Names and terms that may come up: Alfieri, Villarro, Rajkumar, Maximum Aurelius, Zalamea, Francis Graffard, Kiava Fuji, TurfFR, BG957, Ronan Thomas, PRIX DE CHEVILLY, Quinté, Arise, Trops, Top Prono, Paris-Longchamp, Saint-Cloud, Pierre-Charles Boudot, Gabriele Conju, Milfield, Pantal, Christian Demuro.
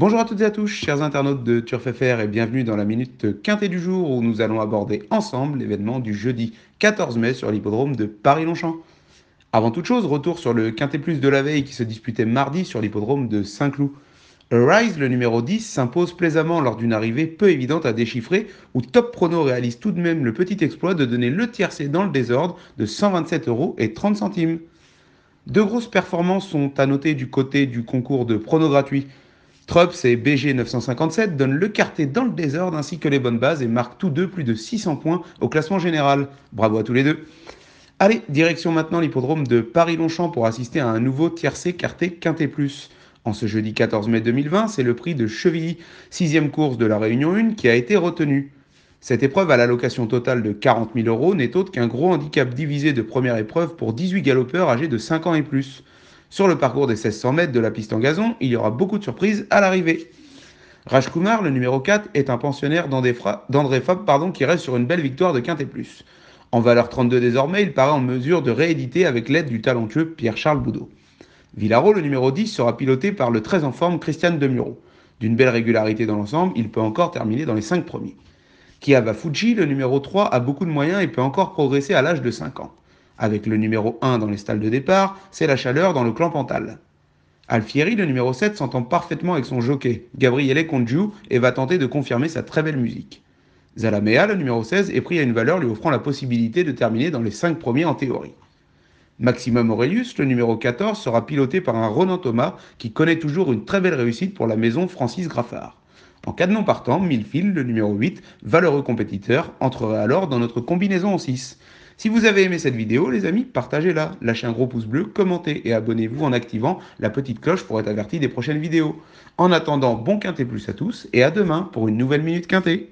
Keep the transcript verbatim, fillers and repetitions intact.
Bonjour à toutes et à tous, chers internautes de TurfFR, et bienvenue dans la minute quintée du jour où nous allons aborder ensemble l'événement du jeudi quatorze mai sur l'hippodrome de Paris-Longchamp. Avant toute chose, retour sur le quinté plus de la veille qui se disputait mardi sur l'hippodrome de Saint-Cloud. Arise, le numéro dix, s'impose plaisamment lors d'une arrivée peu évidente à déchiffrer où Top Prono réalise tout de même le petit exploit de donner le tiercé dans le désordre de cent vingt-sept euros et trente centimes. Deux grosses performances sont à noter du côté du concours de prono gratuit. Trops et B G neuf cent cinquante-sept donnent le quarté dans le désordre ainsi que les bonnes bases et marquent tous deux plus de six cents points au classement général. Bravo à tous les deux. Allez, direction maintenant l'hippodrome de Paris-Longchamp pour assister à un nouveau tiercé quarté quinté plus. En ce jeudi quatorze mai deux mille vingt, c'est le prix de Chevilly, sixième course de la Réunion un, qui a été retenue. Cette épreuve à l'allocation totale de quarante mille euros n'est autre qu'un gros handicap divisé de première épreuve pour dix-huit galopeurs âgés de cinq ans et plus. Sur le parcours des mille six cents mètres de la piste en gazon, il y aura beaucoup de surprises à l'arrivée. Rajkumar, le numéro quatre, est un pensionnaire d'André Fab pardon, qui reste sur une belle victoire de quinté plus. En valeur trente-deux désormais, il paraît en mesure de rééditer avec l'aide du talentueux Pierre-Charles Boudot. Villarro, le numéro dix, sera piloté par le très en forme Christian Demuro. D'une belle régularité dans l'ensemble, il peut encore terminer dans les cinq premiers. Kiava Fuji, le numéro trois, a beaucoup de moyens et peut encore progresser à l'âge de cinq ans. Avec le numéro un dans les stalles de départ, c'est la chaleur dans le clan Pantal. Alfieri, le numéro sept, s'entend parfaitement avec son jockey, Gabriele Conju, et va tenter de confirmer sa très belle musique. Zalamea, le numéro seize, est pris à une valeur lui offrant la possibilité de terminer dans les cinq premiers en théorie. Maximum Aurelius, le numéro quatorze, sera piloté par un Ronan Thomas qui connaît toujours une très belle réussite pour la maison Francis Graffard. En cas de non partant, Milfield, le numéro huit, valeureux compétiteur, entrera alors dans notre combinaison en six. Si vous avez aimé cette vidéo, les amis, partagez-la, lâchez un gros pouce bleu, commentez et abonnez-vous en activant la petite cloche pour être averti des prochaines vidéos. En attendant, bon quinté plus à tous et à demain pour une nouvelle Minute Quinté.